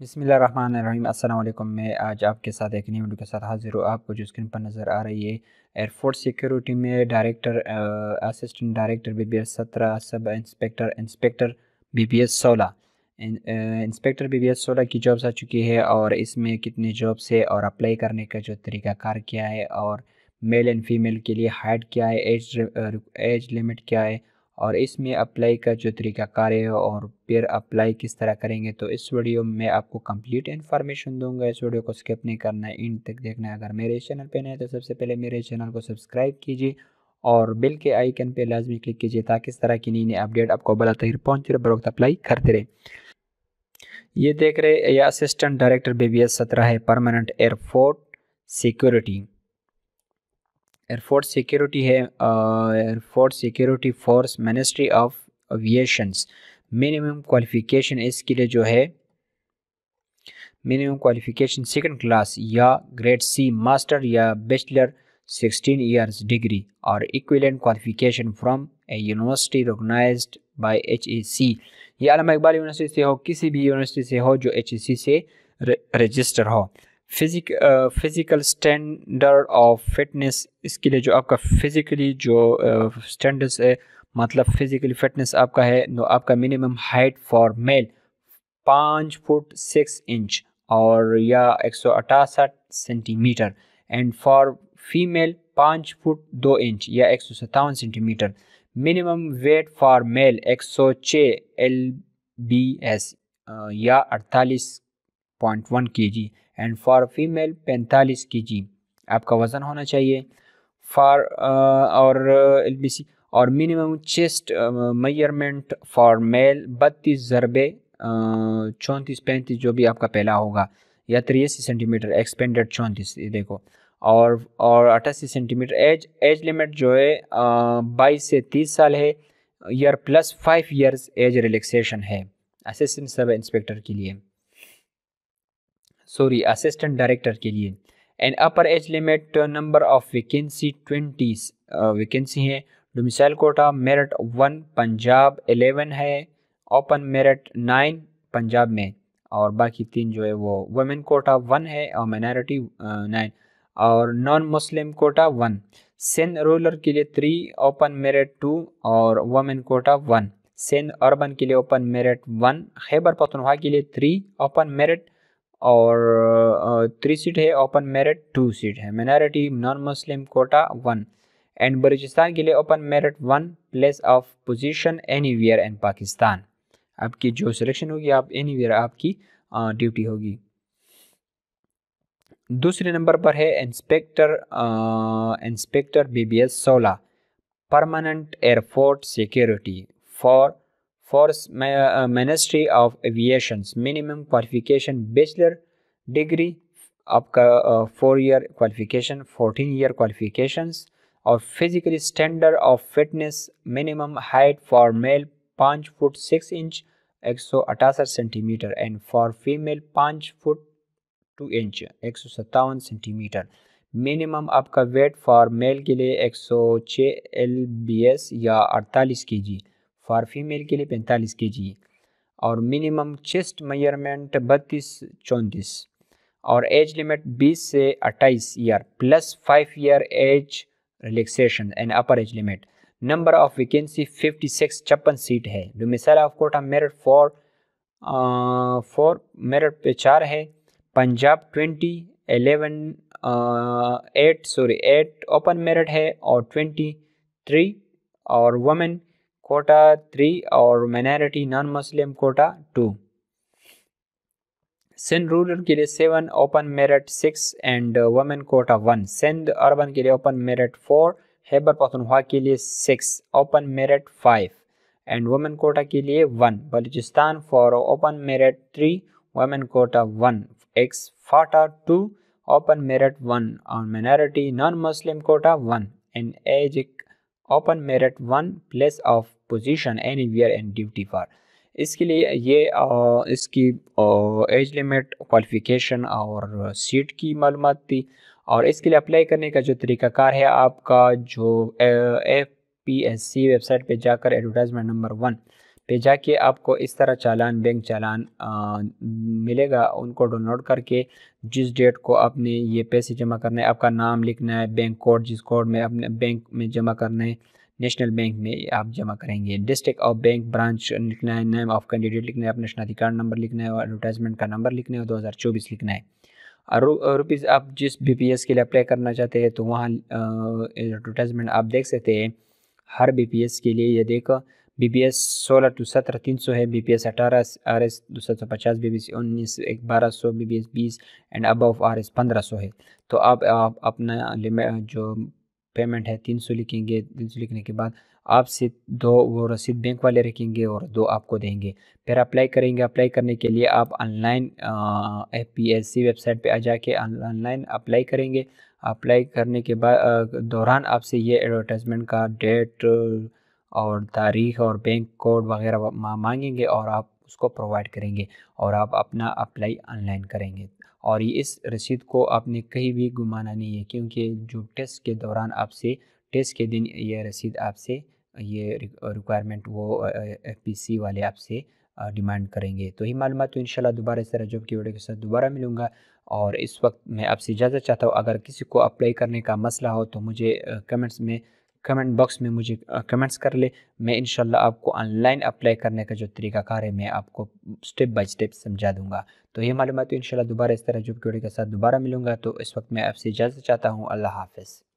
बिस्मिल्लाह रहमान रहीम, अस्सलाम वालेकुम। मैं आज आपके साथ एक नई वीडियो के साथ हाजिर हूँ। आपको जो स्क्रीन पर नज़र आ रही है, एयरफोर्स सिक्योरिटी में director, assistant director BBS 17, sub inspector, inspector BBS 16, inspector BBS 16 की जॉब्स आ चुकी है। और इसमें कितनी जॉब्स है और अप्लाई करने का जो तरीक़ाकार क्या है, और मेल एंड फीमेल के लिए हाइट क्या है, एज लिमिट क्या है, और इसमें अप्लाई का जो तरीक़ाकार है और फिर अप्लाई किस तरह करेंगे, तो इस वीडियो में आपको कंप्लीट इन्फॉर्मेशन दूंगा। इस वीडियो को स्किप नहीं करना है, एंड तक देखना है। अगर मेरे चैनल पे नए हैं तो सबसे पहले मेरे चैनल को सब्सक्राइब कीजिए और बेल के आइकन पे लाजमी क्लिक कीजिए ताकि इस तरह की नई नई अपडेट आपको बला तक पहुँच रहे, बरोक्त अप्लाई करते रहे। ये देख रहे, यह असिस्टेंट डायरेक्टर BBS 17 है, परमानेंट एयरफोर्स सिक्योरिटी है। Air force security force, ministry of aviations. Minimum qualification इसके लिए जो है, मिनिमम क्वालिफ़िकेशन सेकंड क्लास या ग्रेड C, मास्टर या बैचलर, 16 इयर्स डिग्री और equivalent qualification from a university recognised by HEC। ये अल्लामा इकबाल यूनिवर्सिटी से हो, किसी भी यूनिवर्सिटी से हो जो HEC से रजिस्टर हो। फिज़िकल स्टैंडर्ड ऑफ फिटनेस, इसके लिए जो आपका फिज़िकली जो स्टैंडर्ड्स है, मतलब फिज़िकली फिटनेस आपका है, तो आपका minimum height for male 5 foot 6 inch और या 168 centimetre, and for female 5 foot 2 inch या 157 centimetre. Minimum weight for male 106 LBS या 48.1 kg, and for female 45 kg आपका वज़न होना चाहिए फॉर और LBC। और minimum chest measurement for male 32 / 34-35 जो भी आपका पहला होगा, या 83 सेंटीमीटर एक्सपेंडेड 34 देखो, और 88 सेंटीमीटर। एज लिमिट जो है 22 से 30 साल है, year plus 5 years age relaxation है असिस्टेंट सब इंस्पेक्टर के लिए, सॉरी असिस्टेंट डायरेक्टर के लिए। And upper age limit, number of vacancy 20 vacancy है। डोमिसाइल कोटा मेरिट 1 पंजाब, 11 है ओपन मेरिट 9 पंजाब में, और बाकी 3 जो है वो वुमेन कोटा 1 है और माइनॉरिटी 9, और non Muslim quota 1। Sindh rural के लिए 3 ओपन मेरिट 2 और वुमेन कोटा 1। सिंध अर्बन के लिए ओपन मेरिट 1। खैबर पख्तूनख्वा के लिए 3 ओपन मेरिट और 3 सीट है, ओपन मेरिट 2 सीट है, minority non Muslim quota 1। And Balochistan के लिए open merit 1, place of position anywhere in Pakistan. आपकी जो सिलेक्शन होगी, आप एनीवेयर आपकी ड्यूटी होगी। दूसरे नंबर पर है inspector BBS 16, permanent air force security for force, ministry of aviation. Minimum qualification bachelor degree आपका 4 ईयर क्वालिफिकेशन, 14 ईयर क्वालिफिकेशंस, और physically standard of fitness minimum height for male 5 foot 6 inch 168 centimetre, and for female 5 foot 2 inch 157 centimetre. Minimum आपका weight for male के लिए 106 LBS या 48 kg, for female के लिए 45 kg, और minimum chest measurement 32-34, और age limit 20 से 28 year plus 5 year age relaxation and upper age limit. Number of vacancy 56, 56 seat है। Domicile of quota merit 4 merit पे 4 है, पंजाब 8 ओपन मेरिट है और 23, और वुमेन कोटा 3 और minority non Muslim quota 2। Sindh rural के लिए 7 open merit 6 and women quota 1। Sindh urban के लिए ओपन मेरिट 4, खैबर पख्तूनख्वा के लिए 6 open merit 5 and women quota के लिए 1। Balochistan for open merit 3, women quota 1। Ex FATA 2 open merit 1 और minority non Muslim quota 1, and age open merit 1, place of position anywhere and duty for. इसके लिए ये इसकी एज लिमिट, क्वालिफिकेशन और seat की मालूमात थी। और इसके लिए अप्लाई करने का जो तरीक़ाकार है, आपका जो FPSC वेबसाइट पे जाकर एडवर्टाइजमेंट नंबर 1 पे जाके आपको इस तरह चालान, बैंक चालान मिलेगा। उनको डाउनलोड करके जिस डेट को आपने ये पैसे जमा करना है, आपका नाम लिखना है, बैंक कोड जिस कोड में अपने बैंक में जमा करना है, नेशनल बैंक में आप जमा करेंगे, डिस्ट्रिक्ट ऑफ बैंक ब्रांच लिखना है, नेम ऑफ कैंडिडेट लिखना है, अपना शनाख्ती कार्ड नंबर लिखना है और एडवर्टाइजमेंट का नंबर लिखना है, 2024 लिखना है। और रुपीज़ आप जिस बीपीएस के लिए अप्लाई करना चाहते हैं तो वहाँ एडवर्टाइजमेंट आप देख सकते हैं हर बीपीएस के लिए। ये देखो बीबीएस 16 to 17 300 है, BPS 18 RS 250, BBS 19 1200, BBS 20 and above RS 1500 है। तो आप अपना लिमिट जो पेमेंट है 300 लिखेंगे। 300 लिखने के बाद आपसे 2 वो रसीद बैंक वाले रखेंगे और 2 आपको देंगे, फिर अप्लाई करेंगे। अप्लाई करने के लिए आप ऑनलाइन एफपीएससी वेबसाइट पे आ जाके ऑनलाइन अप्लाई करेंगे। अप्लाई करने के बाद दौरान आपसे ये एडवर्टाइजमेंट का डेट और तारीख और बैंक कोड वगैरह मांगेंगे और आप उसको प्रोवाइड करेंगे और आप अपना अप्लाई ऑनलाइन करेंगे। और ये इस रसीद को आपने कहीं भी घुमाना नहीं है, क्योंकि जो टेस्ट के दौरान आपसे टेस्ट के दिन ये रसीद आपसे ये रिक्वायरमेंट वो एफपीसी वाले आपसे डिमांड करेंगे। तो ये मालूम तो इंशाल्लाह दोबारा इस तरह जॉब की वीडियो के साथ दोबारा मिलूँगा। और इस वक्त मैं आपसे इजाज़त चाहता हूँ। अगर किसी को अप्लाई करने का मसला हो तो मुझे कमेंट बॉक्स में मुझे कमेंट्स कर ले। मैं इंशाल्लाह आपको ऑनलाइन अप्लाई करने का जो तरीक़ाकार है मैं आपको स्टेप बाय स्टेप समझा दूंगा। तो ये मालूम है तो इंशाल्लाह दोबारा इस तरह जॉब की वीडियो के साथ दोबारा मिलूँगा। तो इस वक्त मैं आपसे इजाज़त चाहता हूँ। अल्लाह हाफ़िज़।